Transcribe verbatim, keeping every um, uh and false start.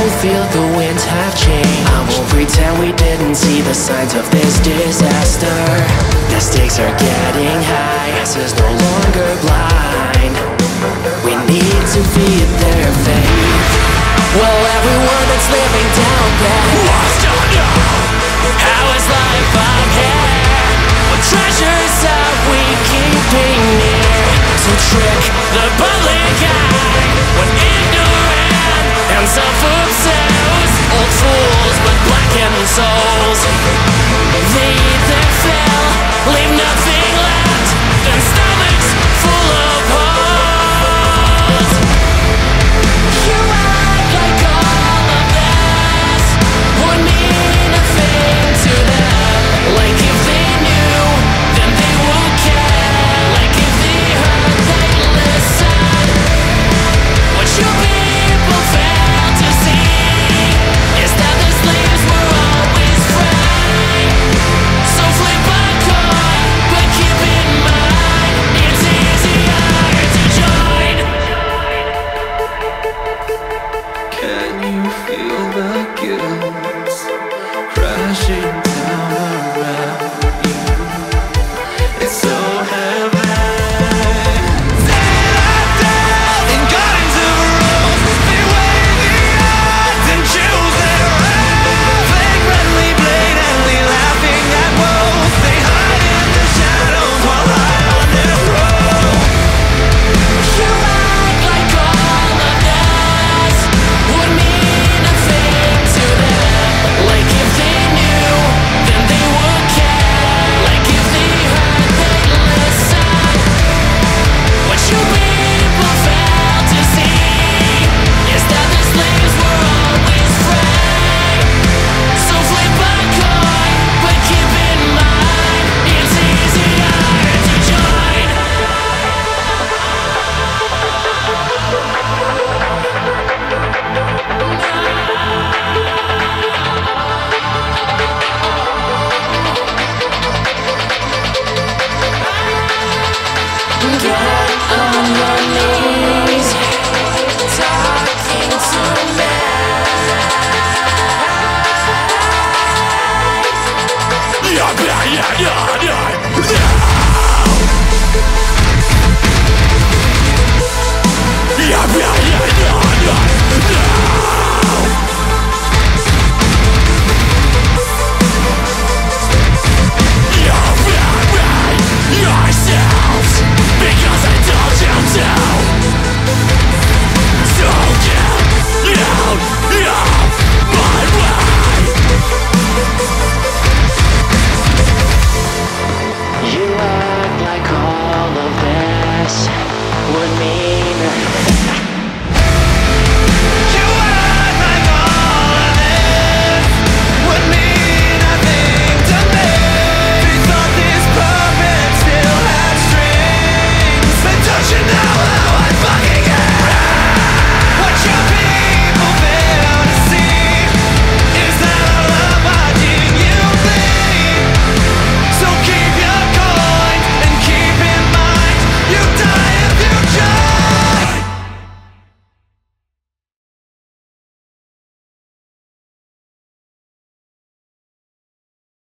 can feel the winds have changed. I won't pretend we didn't see the signs of this disaster. The stakes are getting high, answers no longer blind. We need to feed their faith. Well, everyone that's living down there wants to know, how is life on here? What treasures are we keeping near? To trick the public eye, when ignorant and self-obsessed old fools with blackened souls, they eat their fill, leave nothing left, and stomachs full of holes. You act like all of this would mean a thing to them, like if they knew, then they won't care, like if they heard, they'd listen. What you people fail to see is that the slaves were always free. So flip a coin, but keep in mind, it's easier to join. Can you feel the guilt crashing down around you?